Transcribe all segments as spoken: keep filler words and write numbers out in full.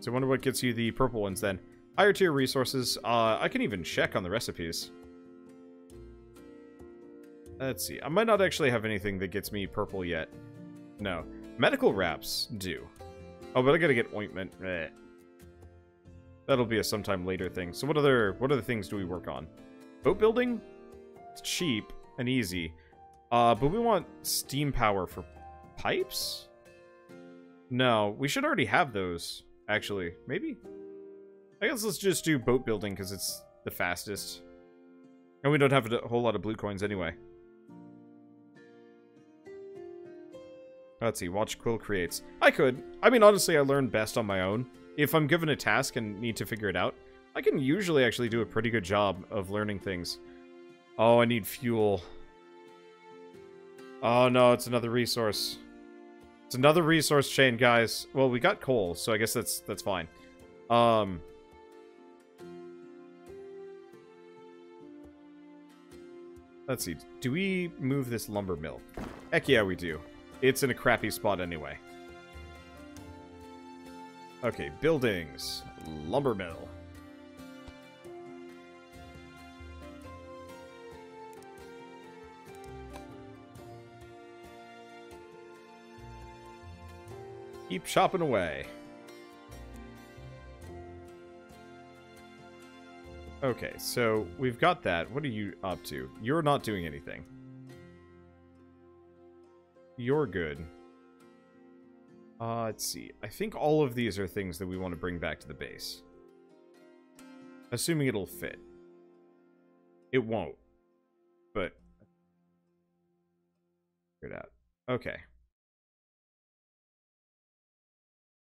So I wonder what gets you the purple ones then. Higher tier resources. Uh, I can even check on the recipes. Let's see. I might not actually have anything that gets me purple yet. No. Medical wraps do. Oh, but I gotta get ointment. Eh. That'll be a sometime later thing. So what other what other things do we work on? Boat building? It's cheap and easy. Uh, but we want steam power for pipes? No, we should already have those, actually. Maybe? I guess let's just do boat building because it's the fastest. And we don't have a whole lot of blue coins anyway. Let's see, watch Quill creates. I could. I mean, honestly, I learn best on my own. If I'm given a task and need to figure it out, I can usually actually do a pretty good job of learning things. Oh, I need fuel. Oh no, it's another resource. It's another resource chain, guys. Well, we got coal, so I guess that's that's fine. Um, let's see. Do we move this lumber mill? Heck yeah, we do. It's in a crappy spot anyway. Okay, buildings. Lumber mill. Keep chopping away. Okay, so we've got that. What are you up to? You're not doing anything. You're good. Uh, let's see. I think all of these are things that we want to bring back to the base. Assuming it'll fit. It won't. But figure it out. Okay.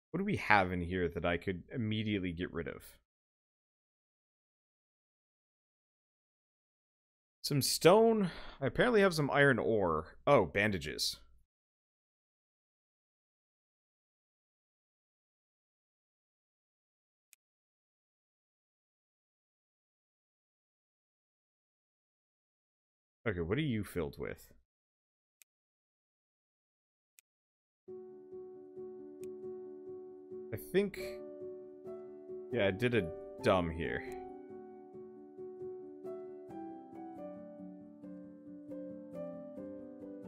What do we have in here that I could immediately get rid of? Some stone. I apparently have some iron ore. Oh, bandages. Okay, what are you filled with? I think... Yeah, I did a dumb here.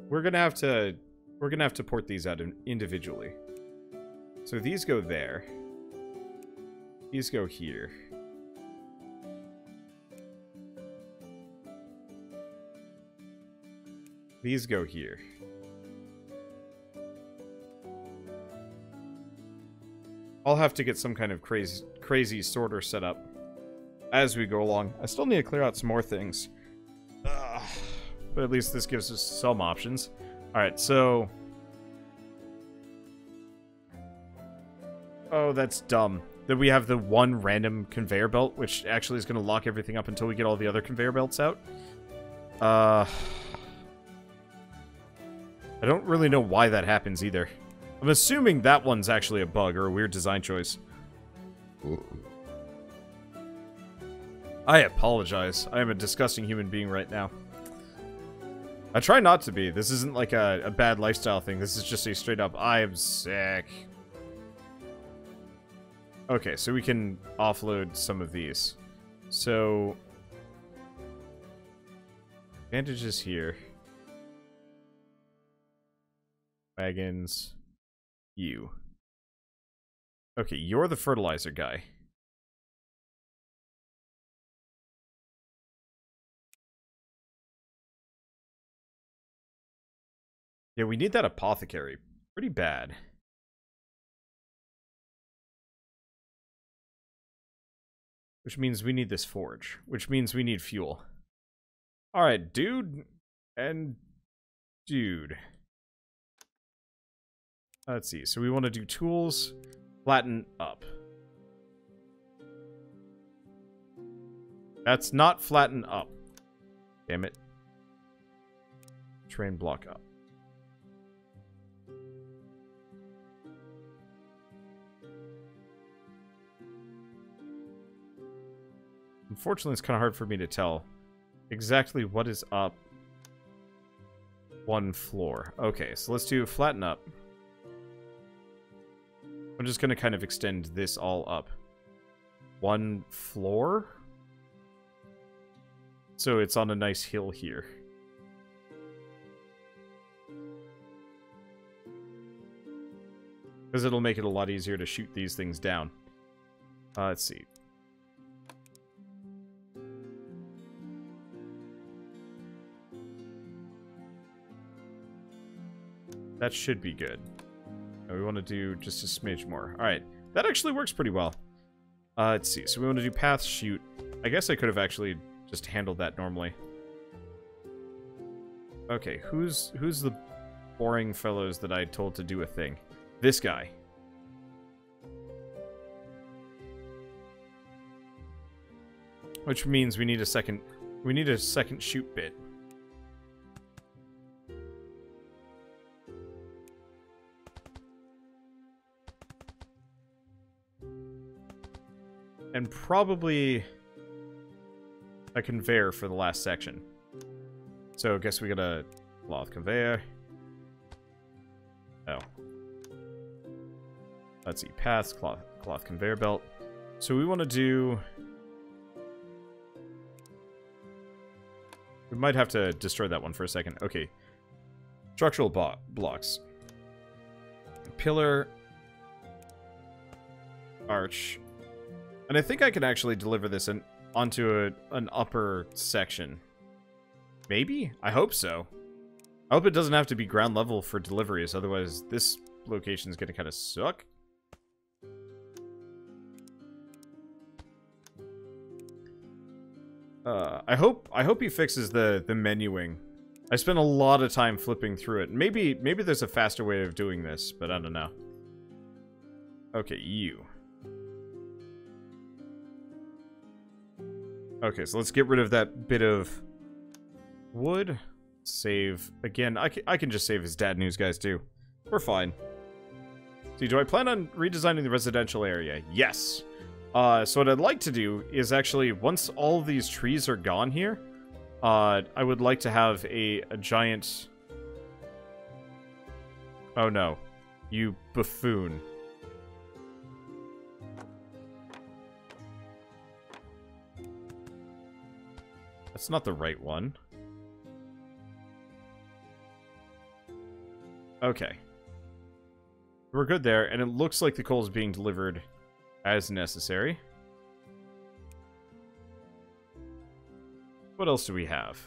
We're gonna have to we're gonna have to port these out individually. So these go there. These go here. These go here. I'll have to get some kind of crazy crazy sorter set up as we go along. I still need to clear out some more things. Ugh. But at least this gives us some options. Alright, so... Oh, that's dumb. That we have the one random conveyor belt, which actually is going to lock everything up until we get all the other conveyor belts out. Uh... I don't really know why that happens either. I'm assuming that one's actually a bug or a weird design choice. Ooh. I apologize. I am a disgusting human being right now. I try not to be. This isn't like a, a bad lifestyle thing. This is just a straight up, I am sick. Okay, so we can offload some of these. So... Bandages here. Wagons. You. Okay, you're the fertilizer guy. Yeah, we need that apothecary. Pretty bad. Which means we need this forge. Which means we need fuel. Alright, dude. And... Dude. Let's see. So we want to do tools. Flatten up. That's not flatten up. Damn it. Terrain block up. Unfortunately, it's kind of hard for me to tell exactly what is up one floor. Okay, so let's do flatten up. just going to kind of extend this all up. One floor? So it's on a nice hill here. Because it'll make it a lot easier to shoot these things down. Uh, let's see. That should be good. We want to do just a smidge more. Alright, that actually works pretty well. Uh, let's see, so we want to do path, shoot. I guess I could have actually just handled that normally. Okay, who's who's the boring fellows that I told to do a thing? This guy. Which means we need a second we need a second shoot bit. And probably a conveyor for the last section. So I guess we got a cloth conveyor. Oh. Let's see, paths, cloth, cloth conveyor belt. So we want to do... We might have to destroy that one for a second. Okay. Structural bo blocks. Pillar. Arch. And I think I can actually deliver this in, onto a, an upper section. Maybe? I hope so. I hope it doesn't have to be ground level for deliveries, otherwise this location is going to kind of suck. Uh, I hope I hope he fixes the, the menuing. I spent a lot of time flipping through it. Maybe, maybe there's a faster way of doing this, but I don't know. Okay, you. Okay, so let's get rid of that bit of wood. Save. Again, I can, I can just save as dad news, guys, too. We're fine. See, do I plan on redesigning the residential area? Yes. Uh, so what I'd like to do is actually, once all of these trees are gone here, uh, I would like to have a, a giant... Oh, no. You buffoon. That's not the right one. Okay. We're good there, and it looks like the coal is being delivered as necessary. What else do we have?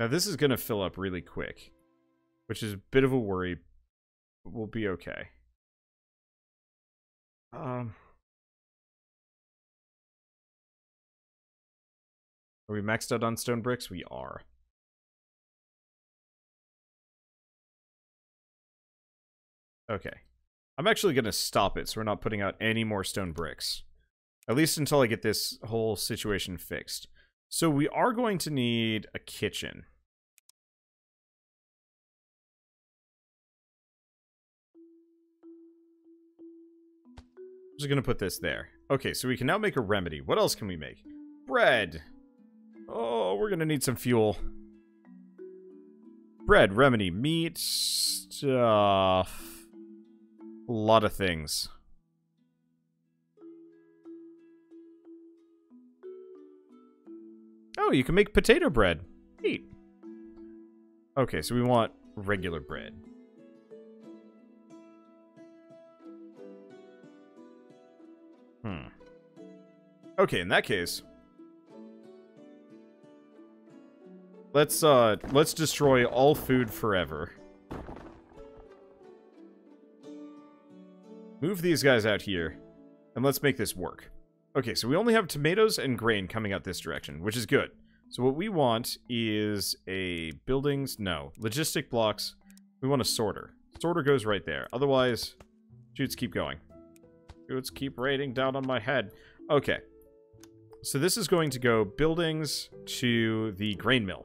Now this is going to fill up really quick, which is a bit of a worry, but we'll be okay. Um... Are we maxed out on stone bricks? We are. Okay. I'm actually going to stop it so we're not putting out any more stone bricks. At least until I get this whole situation fixed. So we are going to need a kitchen. I'm just going to put this there. Okay, so we can now make a remedy. What else can we make? Bread! Oh, we're gonna need some fuel. Bread, remedy, meat, stuff. A lot of things. Oh, you can make potato bread. Neat. Okay, so we want regular bread. Hmm. Okay, in that case... Let's, uh, let's destroy all food forever. Move these guys out here, and let's make this work. Okay, so we only have tomatoes and grain coming out this direction, which is good. So what we want is a buildings, no, logistic blocks. We want a sorter. Sorter goes right there. Otherwise, shoots keep going. Shoots keep raining down on my head. Okay. So this is going to go buildings to the grain mill.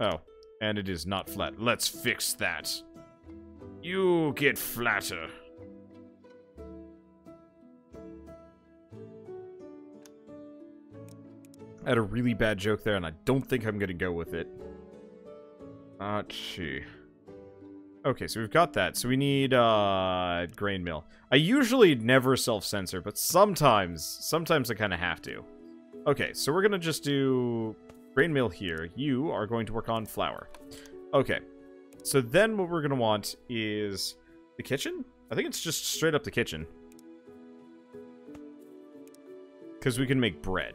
Oh, and it is not flat. Let's fix that. You get flatter. I had a really bad joke there, and I don't think I'm going to go with it. Ah, gee. Okay, so we've got that. So we need uh, grain mill. I usually never self-censor, but sometimes, sometimes I kind of have to. Okay, so we're going to just do grain mill here. You are going to work on flour. Okay, so then what we're going to want is the kitchen? I think it's just straight up the kitchen. Because we can make bread.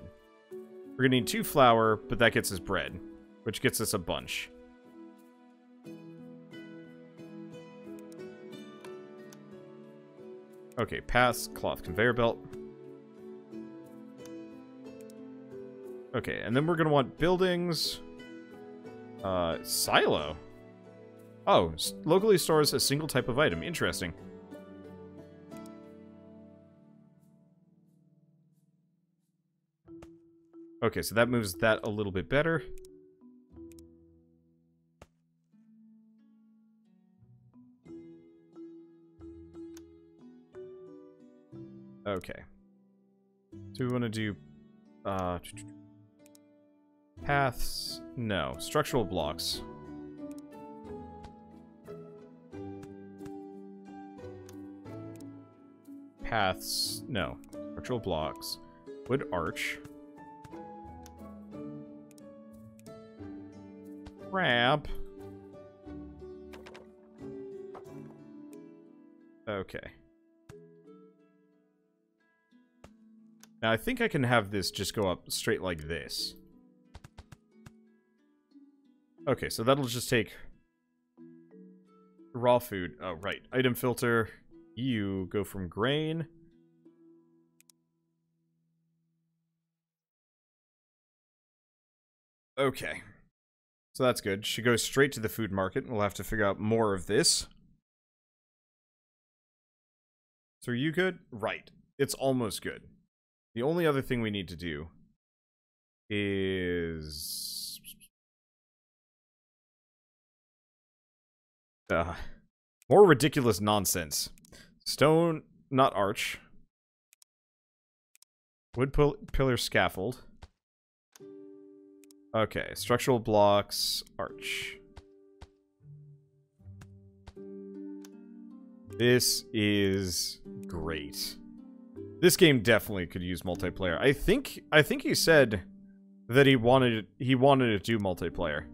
We're going to need two flour, but that gets us bread, which gets us a bunch. Okay, paths, cloth, conveyor belt. Okay, and then we're going to want buildings. Uh, silo. Oh, locally stores a single type of item. Interesting. Okay, so that moves that a little bit better. Okay. So we want to do uh, paths. No, structural blocks. Paths. No, structural blocks. Wood arch. Ramp. Okay. Now I think I can have this just go up straight like this. Okay, so that'll just take raw food. Oh, right. Item filter. You go from grain. Okay. So that's good. She goes straight to the food market. We'll have to figure out more of this. So are you good? Right. It's almost good. The only other thing we need to do is... Uh, more ridiculous nonsense. Stone, not arch. Wood pill pillar scaffold. Okay, structural blocks, arch. This is great. This game definitely could use multiplayer. I think I think he said that he wanted he wanted to do multiplayer.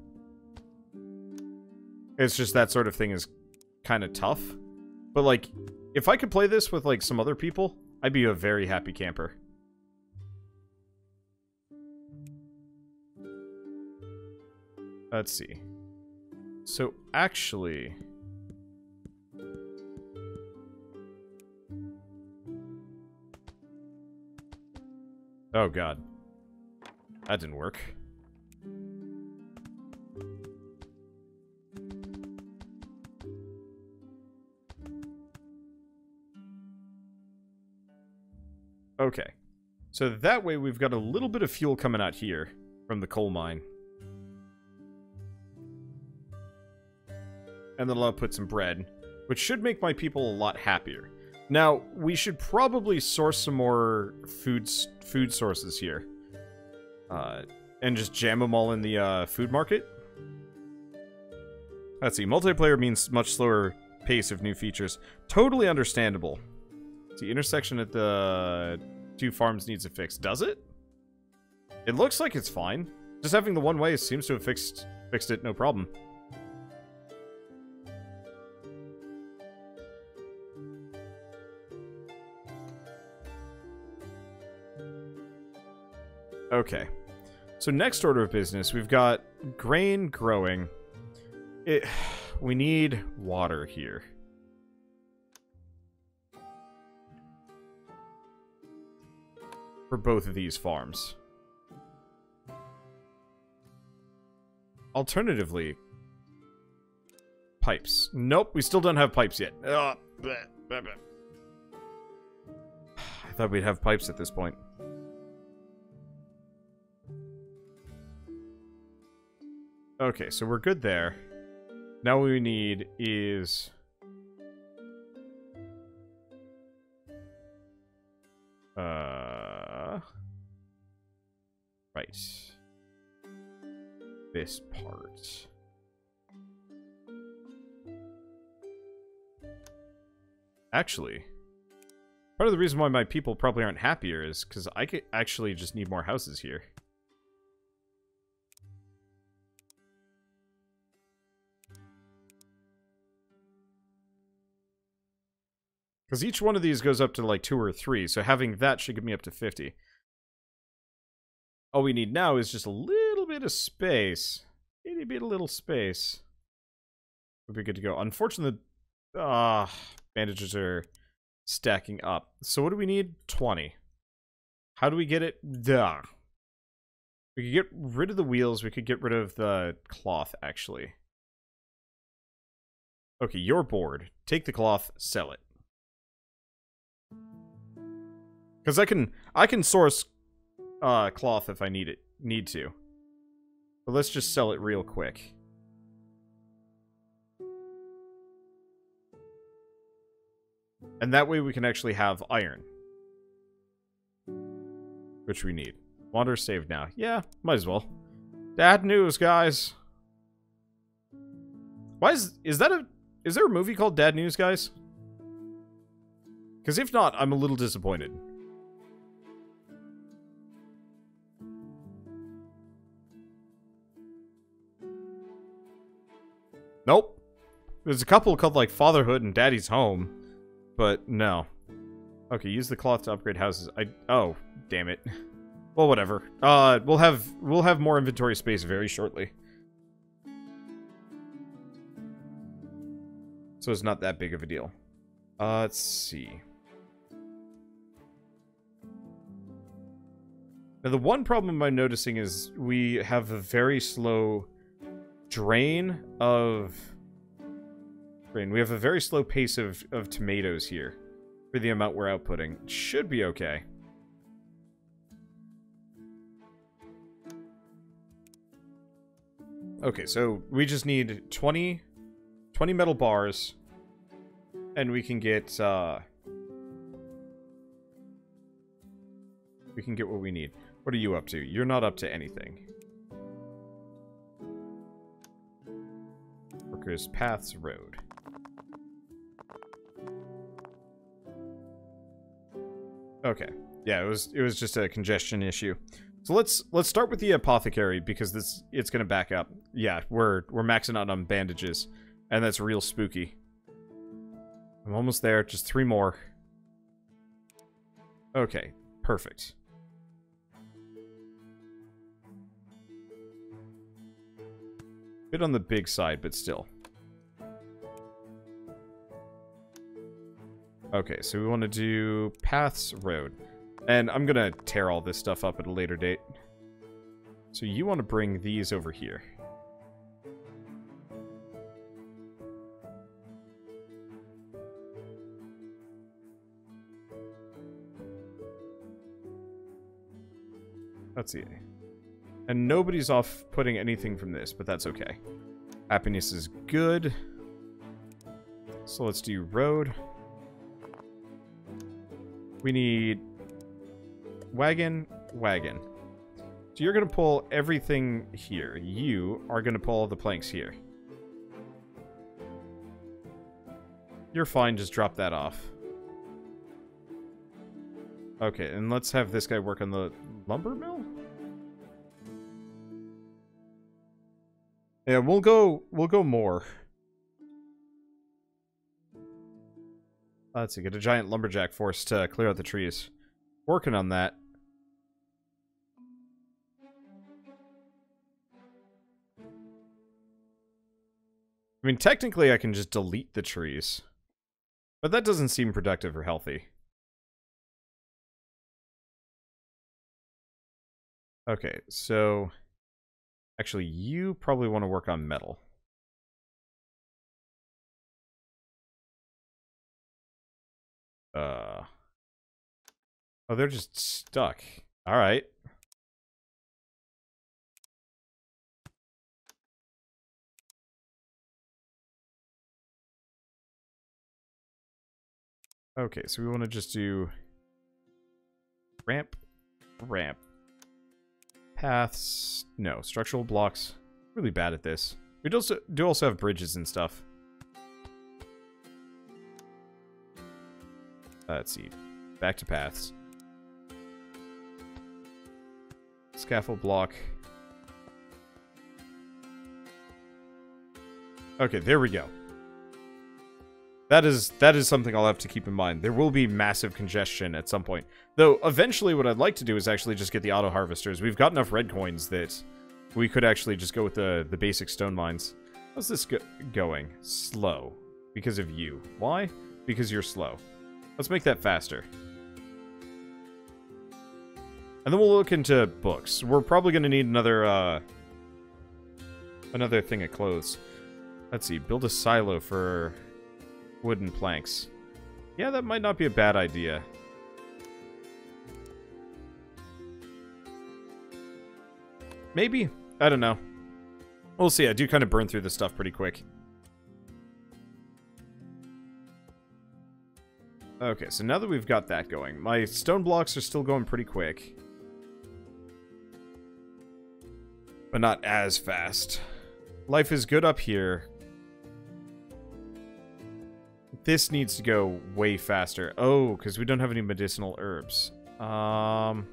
It's just that sort of thing is kind of tough. But like, if I could play this with like some other people, I'd be a very happy camper. Let's see. So, actually... Oh, God. That didn't work. Okay. So that way we've got a little bit of fuel coming out here from the coal mine. And then I'll put some bread, which should make my people a lot happier. Now, we should probably source some more food, food sources here. Uh, and just jam them all in the uh, food market. Let's see, multiplayer means much slower pace of new features. Totally understandable. The intersection at the two farms needs a fix. Does it? It looks like it's fine. Just having the one way seems to have fixed, fixed it, no problem. Okay, so next order of business, we've got grain growing. It, we need water here. For both of these farms. Alternatively, pipes. Nope, we still don't have pipes yet. Ugh, bleh, bleh, bleh. I thought we'd have pipes at this point. Okay, so we're good there. Now what we need is... Uh... Right. This part. Actually, part of the reason why my people probably aren't happier is because I could actually just need more houses here. Because each one of these goes up to like two or three, so having that should get me up to fifty. All we need now is just a little bit of space. Itty bitty little space. We'll be good to go. Unfortunately, ah, uh, bandages are stacking up. So what do we need? twenty. How do we get it? Duh. We could get rid of the wheels. We could get rid of the cloth, actually. Okay, you're bored. Take the cloth, sell it. Because I can, I can source uh, cloth if I need it, need to. But let's just sell it real quick. And that way we can actually have iron. Which we need. Wander saved now. Yeah, might as well. Bad news, guys. Why is, is that a, is there a movie called Dad News, guys? Because if not, I'm a little disappointed. Nope. There's a couple called, like, Fatherhood and Daddy's Home. But, no. Okay, use the cloth to upgrade houses. I... Oh, damn it. Well, whatever. Uh, we'll have... We'll have more inventory space very shortly. So it's not that big of a deal. Uh, let's see. Now, the one problem I'm noticing is we have a very slow drain of... Drain. We have a very slow pace of, of tomatoes here for the amount we're outputting. It should be okay. Okay, so we just need twenty, twenty metal bars, and we can get, uh... we can get what we need. What are you up to? You're not up to anything. Workers' Paths Road. Okay. Yeah, it was it was just a congestion issue. So let's let's start with the apothecary because this it's gonna back up. Yeah, we're we're maxing out on bandages, and that's real spooky. I'm almost there. Just three more. Okay, perfect. Bit on the big side, but still. Okay, so we want to do Paths Road. And I'm going to tear all this stuff up at a later date. So you want to bring these over here. Let's see. And nobody's off putting anything from this, but that's okay. Happiness is good. So let's do road. We need wagon, wagon. So you're going to pull everything here. You are going to pull the planks here. You're fine, just drop that off. Okay, and let's have this guy work on the lumber mill? Yeah, we'll go, we'll go more. Let's see, get a giant lumberjack force to clear out the trees. Working on that. I mean, technically I can just delete the trees. But that doesn't seem productive or healthy. Okay, so... Actually, you probably want to work on metal. Uh, oh, they're just stuck. All right. Okay, so we want to just do ramp, ramp, paths. No, structural blocks. Really bad at this. We do also do also have bridges and stuff. Uh, let's see. Back to paths. Scaffold block. Okay, there we go. That is that is something I'll have to keep in mind. There will be massive congestion at some point. Though, eventually what I'd like to do is actually just get the auto harvesters. We've got enough red coins that we could actually just go with the, the basic stone mines. How's this go going? Slow. Because of you. Why? Because you're slow. Let's make that faster. And then we'll look into books. We're probably going to need another, uh... another thing of clothes. Let's see. Build a silo for wooden planks. Yeah, that might not be a bad idea. Maybe? I don't know. We'll see. I do kind of burn through this stuff pretty quick. Okay, so now that we've got that going, my stone blocks are still going pretty quick. But not as fast. Life is good up here. This needs to go way faster. Oh, because we don't have any medicinal herbs. Um...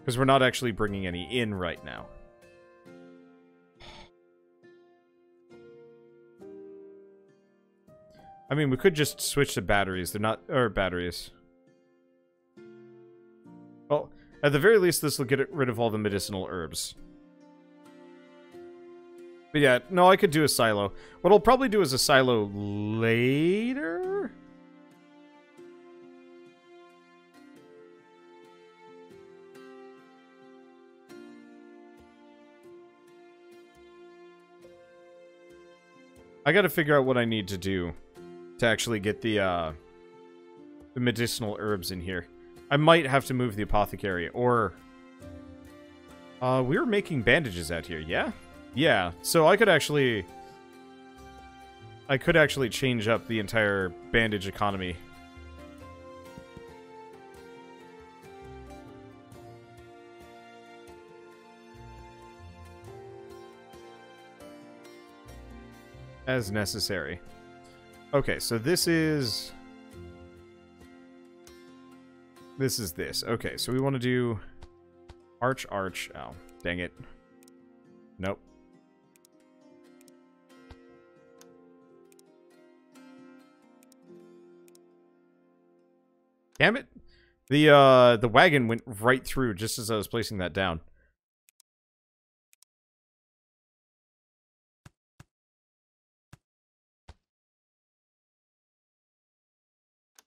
Because we're not actually bringing any in right now. I mean, we could just switch to batteries. They're not... or batteries. Well, at the very least, this will get rid of all the medicinal herbs. But yeah, no, I could do a silo. What I'll probably do is a silo later? I gotta figure out what I need to do to actually get the, uh, the medicinal herbs in here. I might have to move the apothecary, or... Uh, we were making bandages out here, yeah? Yeah, so I could actually... I could actually change up the entire bandage economy. As necessary. Okay, so this is... This is this. Okay, so we want to do... Arch, arch. Oh, dang it. Nope. Damn it! The, uh, the wagon went right through just as I was placing that down.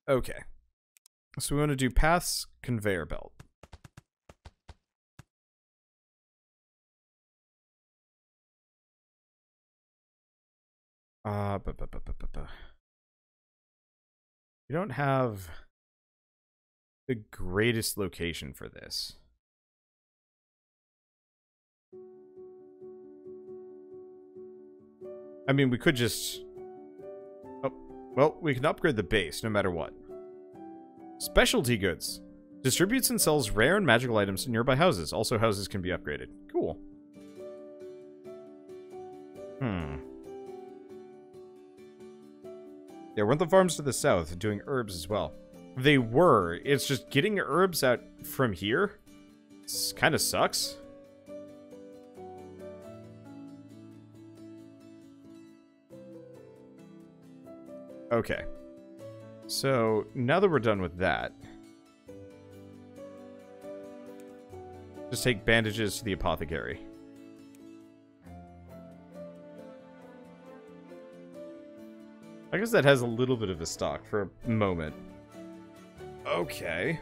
Okay. So we want to do paths, conveyor belt. Uh, bu bu bu bu bu bu. You don't have the greatest location for this. I mean, we could just... Oh, well, we can upgrade the base no matter what. Specialty goods. Distributes and sells rare and magical items to nearby houses. Also, houses can be upgraded. Cool. Hmm. There weren't the farms to the south doing herbs as well. They were. It's just getting herbs out from here kind of sucks. Okay. So, now that we're done with that, just take bandages to the apothecary. I guess that has a little bit of a stock for a moment. Okay.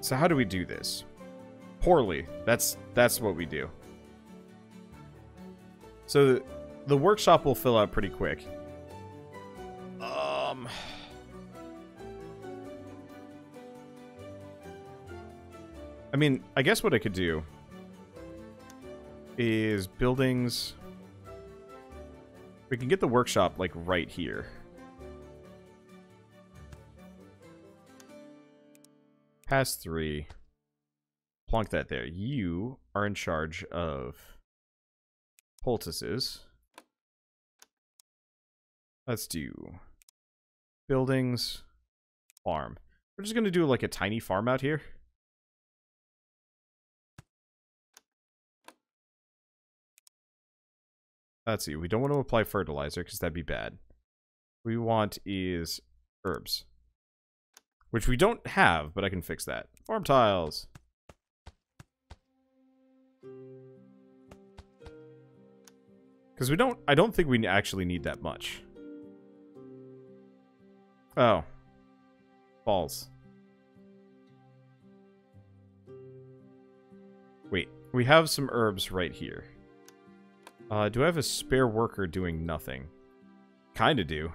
So how do we do this? Poorly. That's that's what we do. So, the workshop will fill out pretty quick. Um, I mean, I guess what I could do is buildings. We can get the workshop, like, right here. Pass three. Plonk that there. You are in charge of poultices. Let's do buildings, farm. We're just going to do like a tiny farm out here. Let's see. We don't want to apply fertilizer because that'd be bad. What we want is herbs, which we don't have, but I can fix that. Farm tiles. Because we don't, I don't think we actually need that much. Oh. Balls. Wait, we have some herbs right here. Uh, do I have a spare worker doing nothing? Kinda do.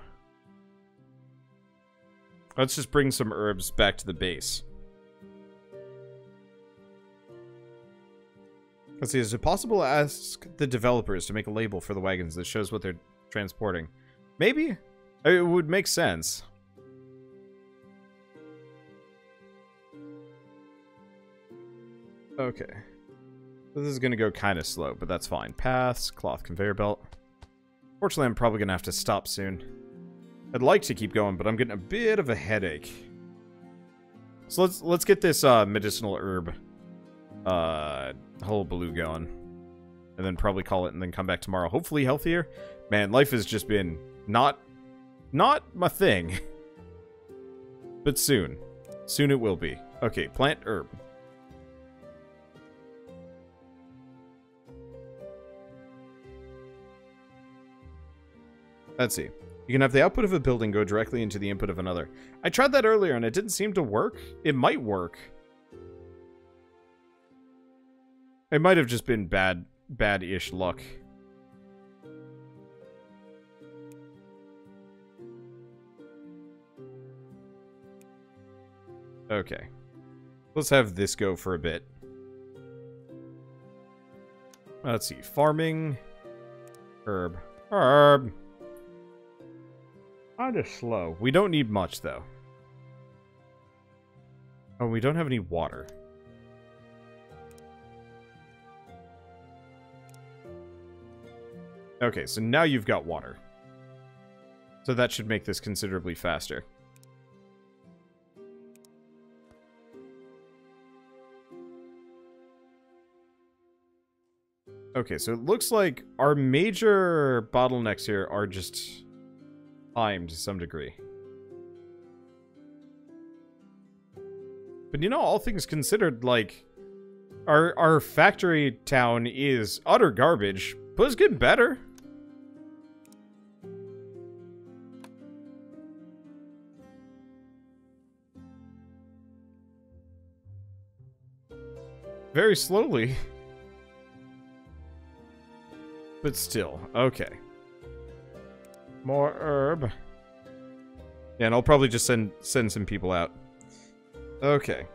Let's just bring some herbs back to the base. Let's see, is it possible to ask the developers to make a label for the wagons that shows what they're transporting? Maybe? It would make sense. Okay. This is going to go kind of slow, but that's fine. Paths, cloth conveyor belt. Fortunately, I'm probably going to have to stop soon. I'd like to keep going, but I'm getting a bit of a headache. So let's let's get this uh, medicinal herb uh, whole blue going. And then probably call it and then come back tomorrow. Hopefully healthier. Man, life has just been not, not my thing. But soon. Soon it will be. Okay, plant herb. Let's see. You can have the output of a building go directly into the input of another. I tried that earlier and it didn't seem to work. It might work. It might have just been bad, bad-ish luck. Okay. Let's have this go for a bit. Let's see. Farming. Herb. Herb. I'm just slow. We don't need much, though. Oh, we don't have any water. Okay, so now you've got water. So that should make this considerably faster. Okay, so it looks like our major bottlenecks here are just... time to some degree. But you know, all things considered, like, our our factory town is utter garbage, but it's getting better. Very slowly. But still, okay. More herb. Yeah, and I'll probably just send send some people out. Okay.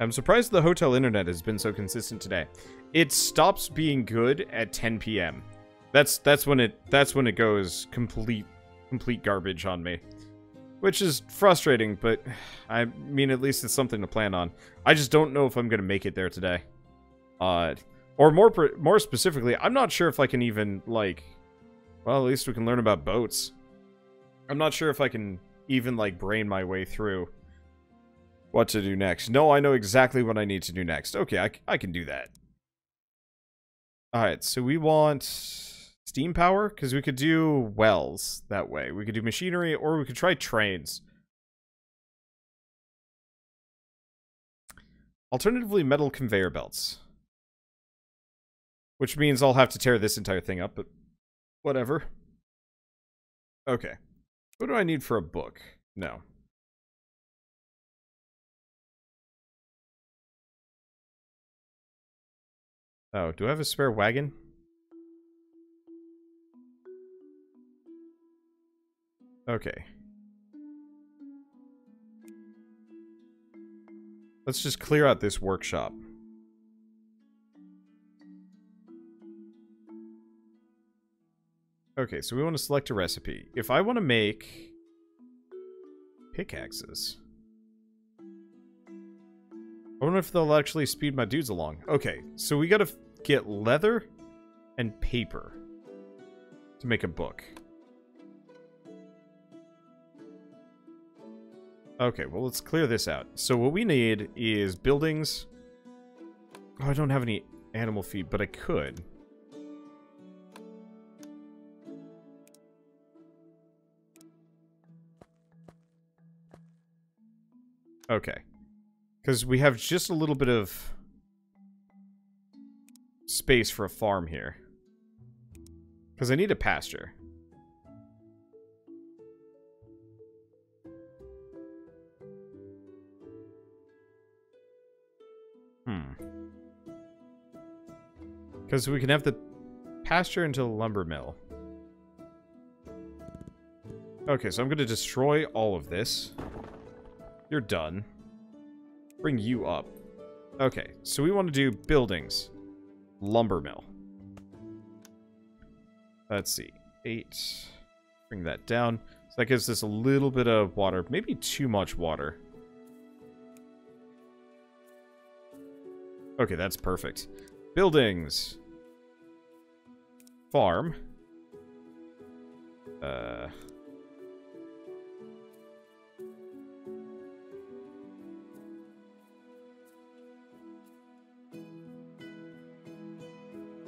I'm surprised the hotel internet has been so consistent today. It stops being good at ten P M That's that's when it that's when it goes complete complete garbage on me. Which is frustrating, but I mean, at least it's something to plan on. I just don't know if I'm gonna make it there today. Uh or more more specifically, I'm not sure if I can even like well, at least we can learn about boats. I'm not sure if I can even, like, brain my way through what to do next. No, I know exactly what I need to do next. Okay, I, I can do that. Alright, so we want steam power, because we could do wells that way. We could do machinery, or we could try trains. Alternatively, metal conveyor belts. Which means I'll have to tear this entire thing up, but... whatever. Okay. What do I need for a book? No. Oh, do I have a spare wagon? Okay. Let's just clear out this workshop. Okay, so we want to select a recipe. If I want to make pickaxes, I wonder if they'll actually speed my dudes along. Okay, so we got to get leather, and paper to make a book. Okay, well, let's clear this out. So what we need is buildings. Oh, I don't have any animal feed, but I could. Okay. Because we have just a little bit of space for a farm here. Because I need a pasture. Hmm. Because we can have the pasture into the lumber mill. Okay, so I'm going to destroy all of this. You're done. Bring you up. Okay, so we want to do buildings. Lumber mill. Let's see. Eight. Bring that down. So that gives us a little bit of water. Maybe too much water. Okay, that's perfect. Buildings. Farm. Uh...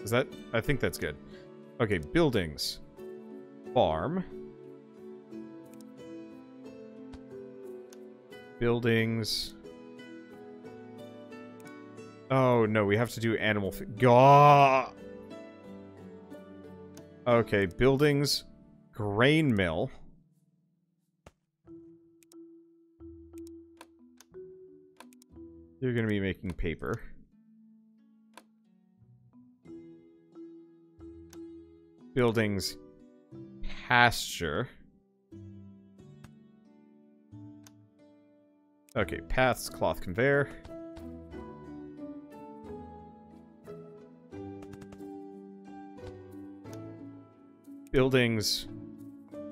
Is that... I think that's good. Okay, buildings. Farm. Buildings. Oh, no, we have to do animal food. Gah! Okay, buildings. Grain mill. You're gonna be making paper. Buildings, pasture. Okay, paths, cloth conveyor. Buildings,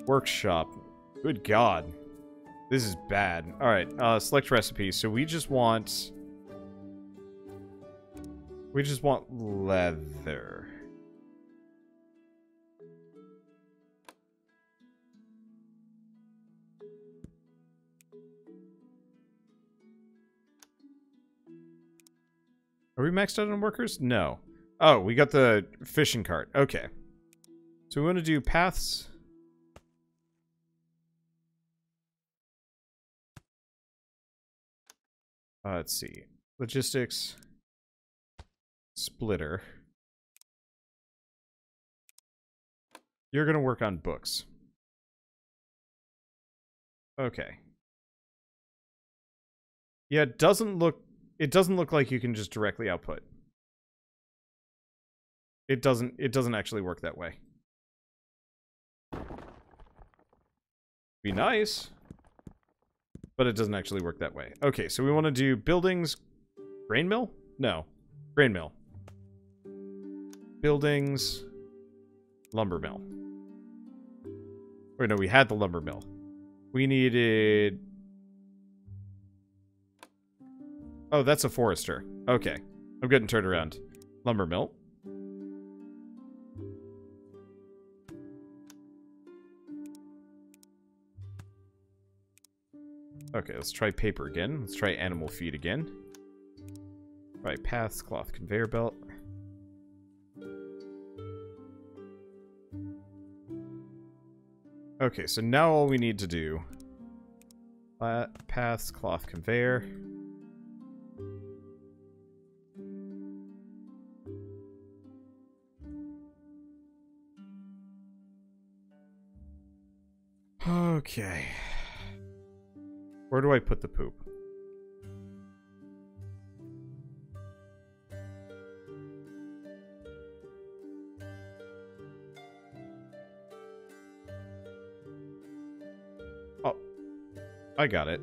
workshop. Good God. This is bad. All right, uh, select recipe. So we just want... We just want leather. Are we maxed out on workers? No. Oh, we got the fishing cart. Okay. So we want to do paths. Uh, let's see. Logistics. Splitter. You're going to work on books. Okay. Yeah, it doesn't look... It doesn't look like you can just directly output. It doesn't it doesn't actually work that way. Be nice. But it doesn't actually work that way. Okay, so we want to do buildings, grain mill? No. Grain mill. Buildings, lumber mill. Wait, no, we had the lumber mill. We needed... Oh, that's a forester. Okay. I'm getting turned around. Lumber mill. Okay, let's try paper again. Let's try animal feed again. Try paths, cloth, conveyor belt. Okay, so now all we need to do... Paths, cloth, conveyor... Okay. Where do I put the poop? Oh. I got it.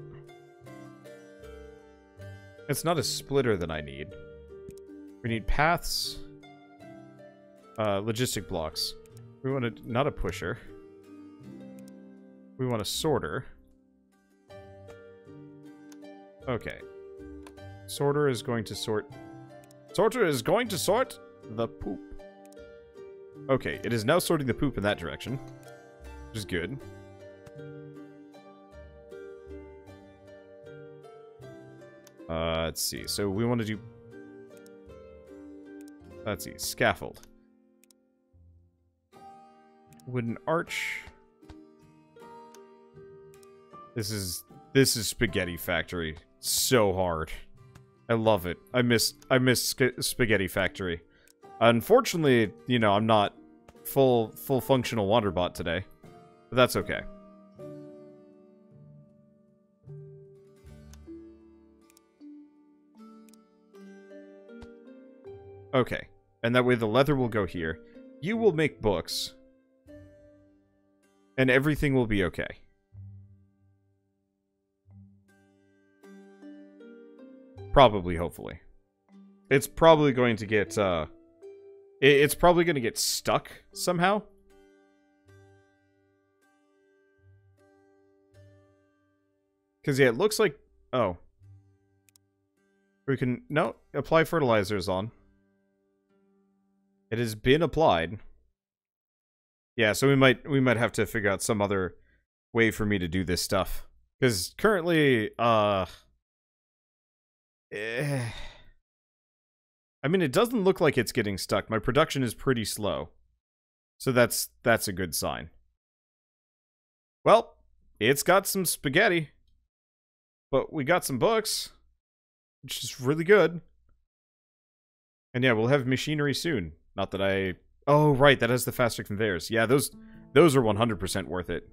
It's not a splitter that I need. We need paths. Uh, logistic blocks. We want to... Not a pusher. We want a sorter. Okay. Sorter is going to sort... Sorter is going to sort the poop. Okay, it is now sorting the poop in that direction, which is good. Uh, let's see. So we want to do... Let's see. Scaffold. Wooden arch. This is... This is Spaghetti Factory. So hard. I love it. I miss... I miss Spaghetti Factory. Unfortunately, you know, I'm not full, full functional Wanderbot today. But that's okay. Okay, and that way the leather will go here. You will make books. And everything will be okay. Probably, hopefully. It's probably going to get, uh... It's probably going to get stuck somehow. Because, yeah, it looks like... Oh. We can... No, apply fertilizers on. It has been applied. Yeah, so we might we might have to figure out some other way for me to do this stuff. Because currently, uh... Eh, I mean, it doesn't look like it's getting stuck. My production is pretty slow. So that's, that's a good sign. Well, it's got some spaghetti. But we got some books. Which is really good. And yeah, we'll have machinery soon. Not that I... Oh, right, that has the faster conveyors. Yeah, those those are one hundred percent worth it.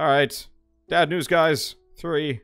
Alright. Dad news, guys. Three.